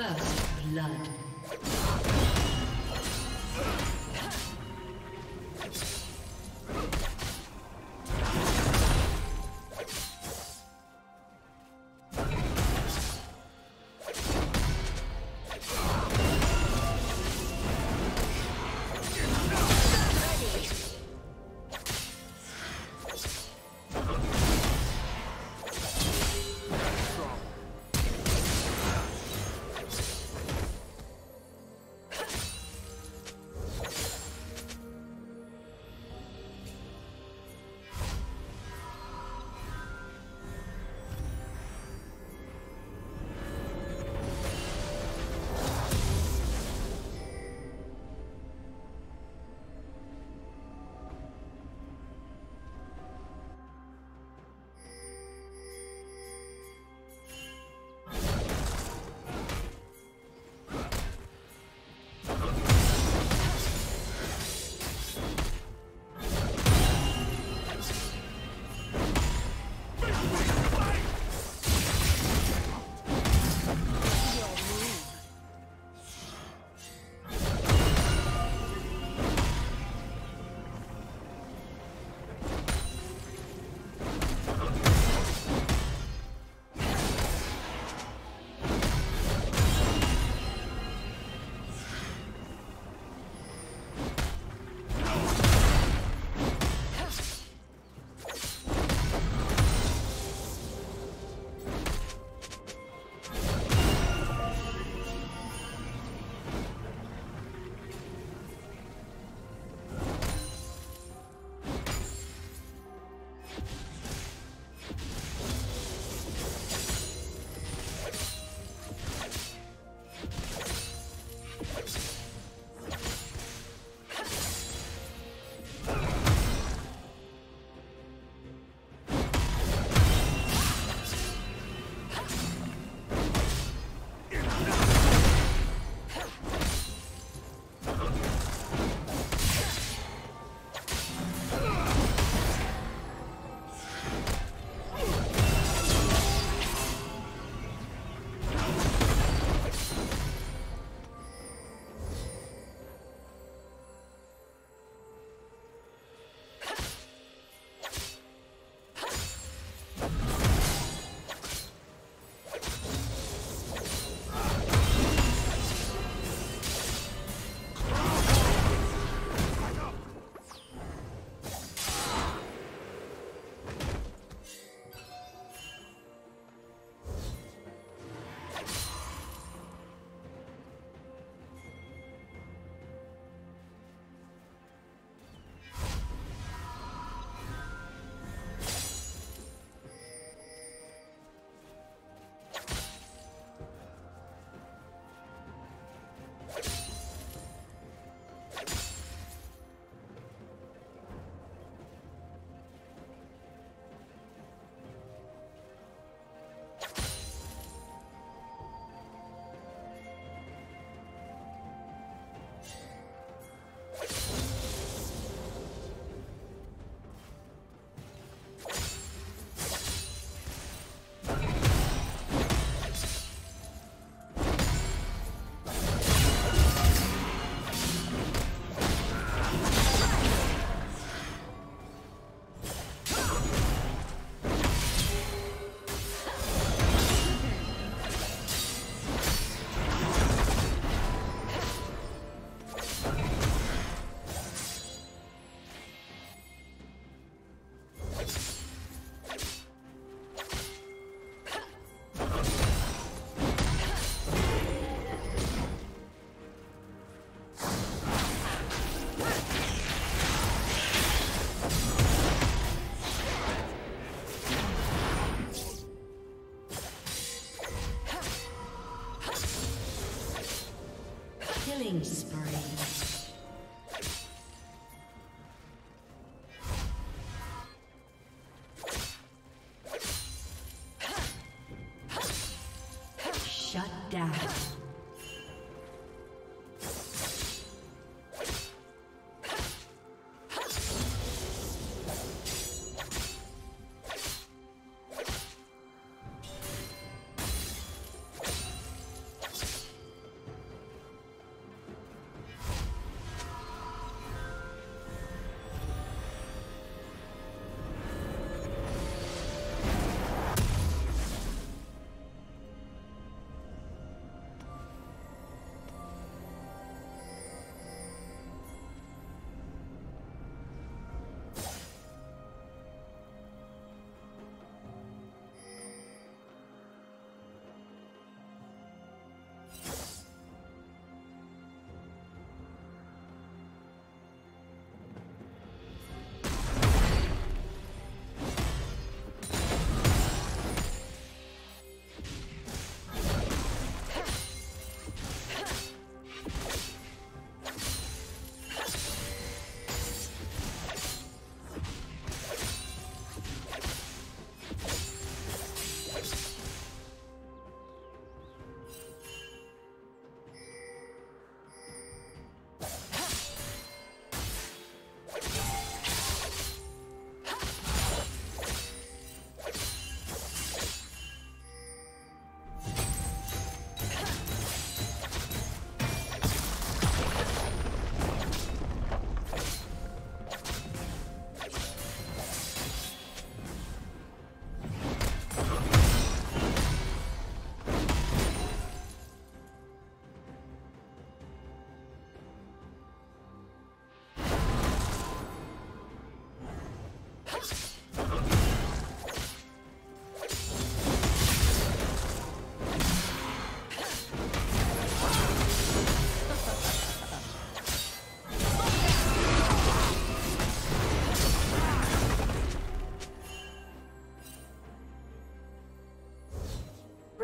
First blood. Killing spree.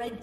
Red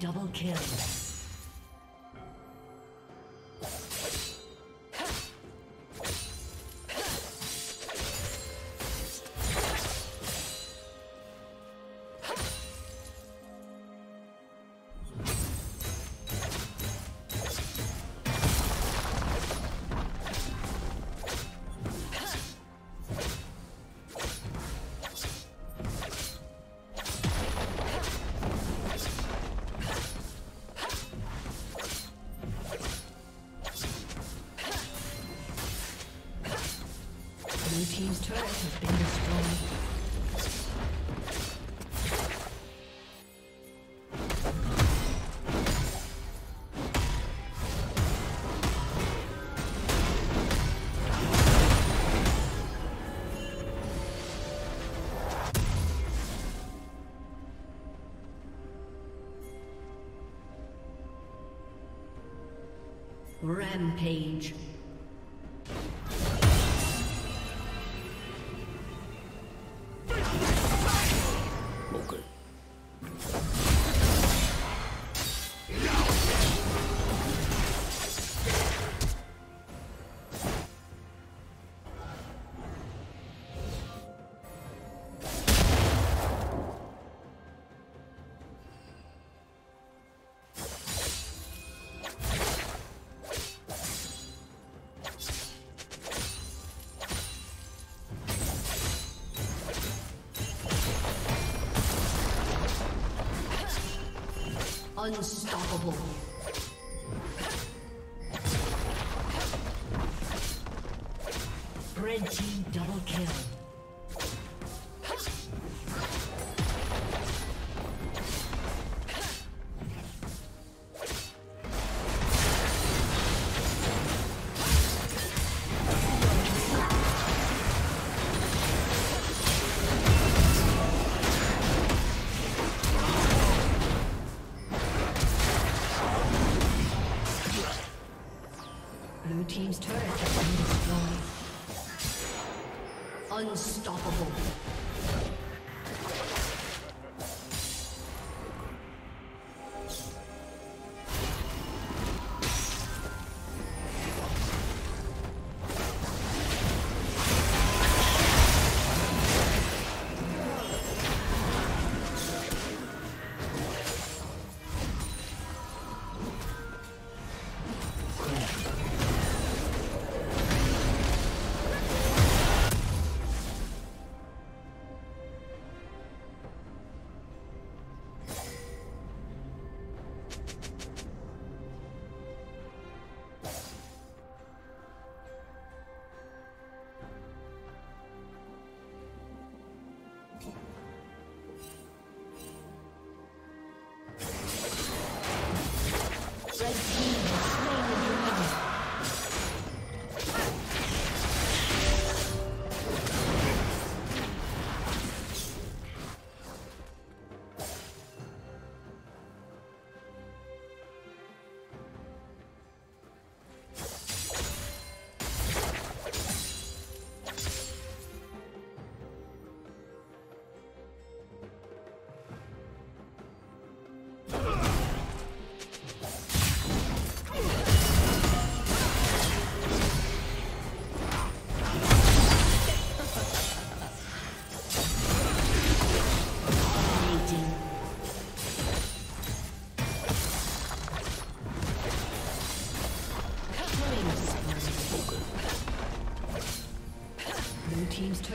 Double kill. Team's turret has been destroyed. Rampage. Unstoppable. Red team double kill. team's turret has been destroyed. Unstoppable. Blue team's turret has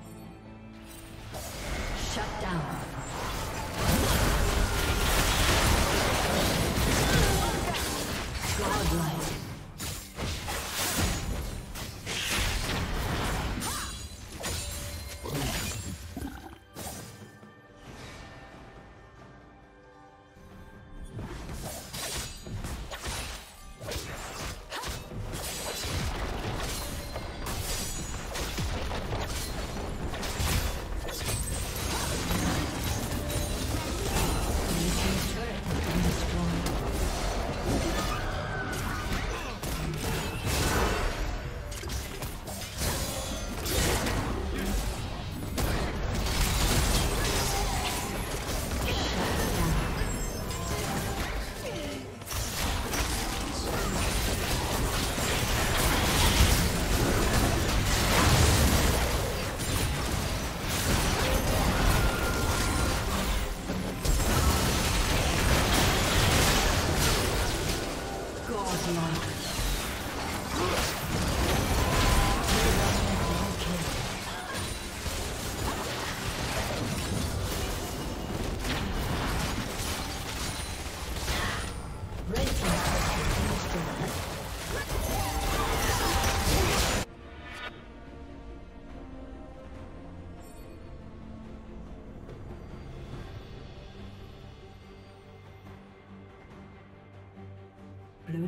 Shut down. Godlike. Blue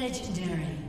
Legendary.